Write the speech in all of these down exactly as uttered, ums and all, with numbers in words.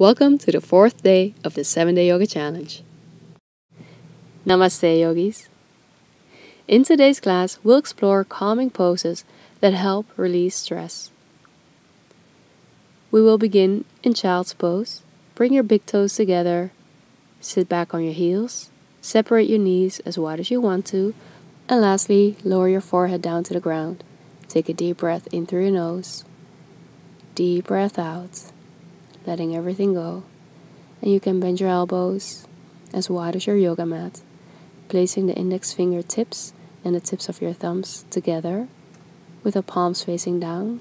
Welcome to the fourth day of the seven day Yoga Challenge. Namaste, yogis. In today's class, we'll explore calming poses that help release stress. We will begin in Child's Pose. Bring your big toes together, sit back on your heels, separate your knees as wide as you want to, and lastly, lower your forehead down to the ground. Take a deep breath in through your nose, deep breath out, letting everything go, and you can bend your elbows as wide as your yoga mat, placing the index finger tips and the tips of your thumbs together with the palms facing down,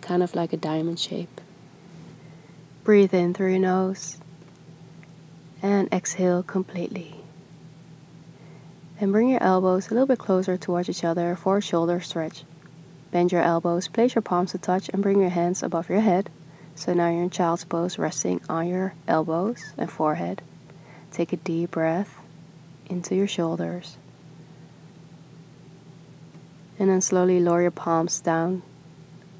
kind of like a diamond shape. Breathe in through your nose and exhale completely. And bring your elbows a little bit closer towards each other for a shoulder stretch. Bend your elbows, place your palms to touch, and bring your hands above your head. So now you're in Child's Pose, resting on your elbows and forehead. Take a deep breath into your shoulders. And then slowly lower your palms down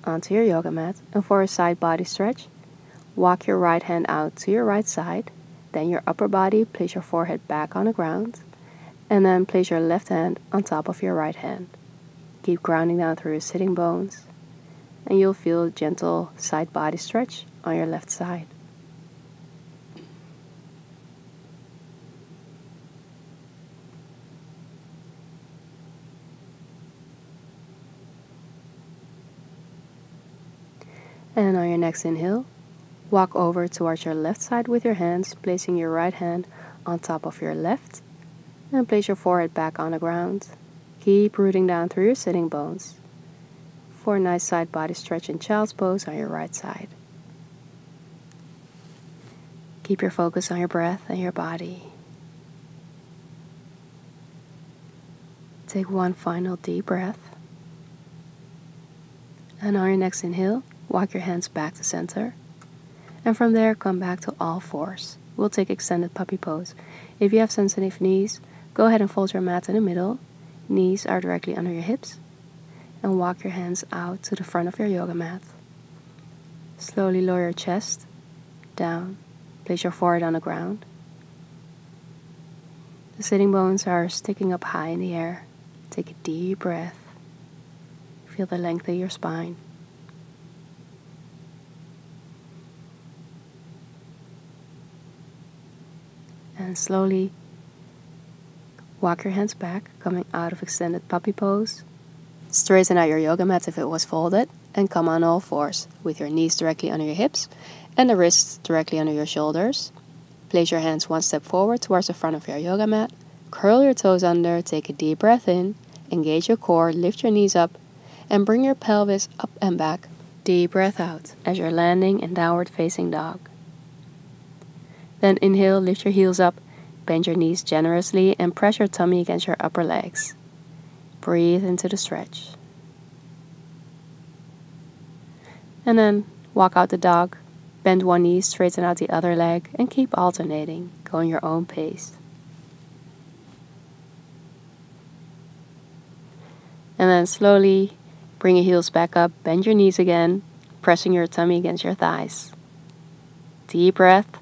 onto your yoga mat. And for a side body stretch, walk your right hand out to your right side. Then your upper body, place your forehead back on the ground. And then place your left hand on top of your right hand. Keep grounding down through your sitting bones. And you'll feel a gentle side body stretch on your left side. And on your next inhale, walk over towards your left side with your hands, placing your right hand on top of your left, and place your forehead back on the ground. Keep rooting down through your sitting bones for a nice side body stretch in Child's Pose on your right side. Keep your focus on your breath and your body. Take one final deep breath. And on your next inhale, walk your hands back to center, and from there come back to all fours. We'll take extended puppy pose. If you have sensitive knees, go ahead and fold your mat in the middle. Knees are directly under your hips, and walk your hands out to the front of your yoga mat. Slowly lower your chest down, place your forehead on the ground. The sitting bones are sticking up high in the air. Take a deep breath. Feel the length of your spine. And slowly walk your hands back, coming out of extended puppy pose. Straighten out your yoga mat if it was folded, and come on all fours with your knees directly under your hips and the wrists directly under your shoulders. Place your hands one step forward towards the front of your yoga mat. Curl your toes under, take a deep breath in, engage your core, lift your knees up, and bring your pelvis up and back. Deep breath out as you're landing in downward facing dog. Then inhale, lift your heels up, bend your knees generously, and press your tummy against your upper legs. Breathe into the stretch. And then walk out the dog, bend one knee, straighten out the other leg, and keep alternating, going your own pace. And then slowly bring your heels back up, bend your knees again, pressing your tummy against your thighs. Deep breath.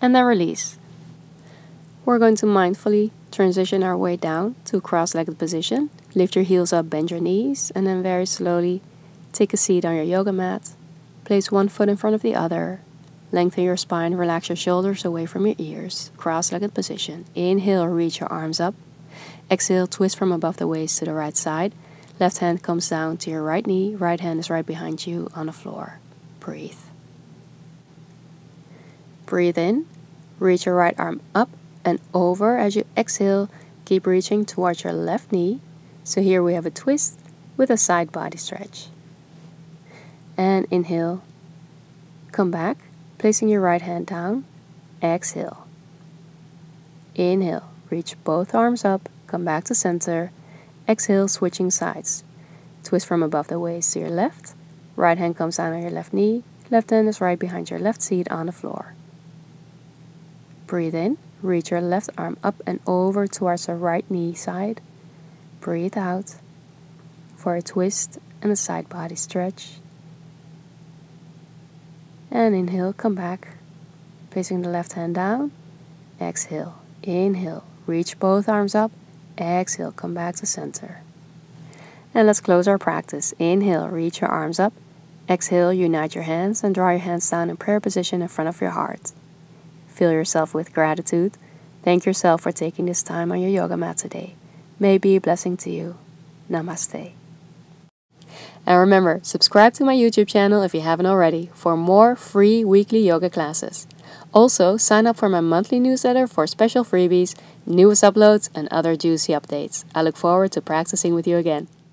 And then release. We're going to mindfully transition our way down to a cross-legged position. Lift your heels up, bend your knees, and then very slowly take a seat on your yoga mat. Place one foot in front of the other. Lengthen your spine, relax your shoulders away from your ears. Cross-legged position. Inhale, reach your arms up. Exhale, twist from above the waist to the right side. Left hand comes down to your right knee. Right hand is right behind you on the floor. Breathe. Breathe in. Reach your right arm up and over. As you exhale, keep reaching towards your left knee. So here we have a twist with a side body stretch. And inhale, come back, placing your right hand down. Exhale. Inhale, reach both arms up, come back to center. Exhale, switching sides. Twist from above the waist to your left. Right hand comes down on your left knee. Left hand is right behind your left seat on the floor. Breathe in, reach your left arm up and over towards the right knee side. Breathe out for a twist and a side body stretch. And inhale, come back, facing the left hand down. Exhale, inhale, reach both arms up. Exhale, come back to center. And let's close our practice. Inhale, reach your arms up. Exhale, unite your hands and draw your hands down in prayer position in front of your heart. Fill yourself with gratitude. Thank yourself for taking this time on your yoga mat today. May it be a blessing to you. Namaste. And remember, subscribe to my YouTube channel if you haven't already for more free weekly yoga classes. Also, sign up for my monthly newsletter for special freebies, newest uploads, and other juicy updates. I look forward to practicing with you again.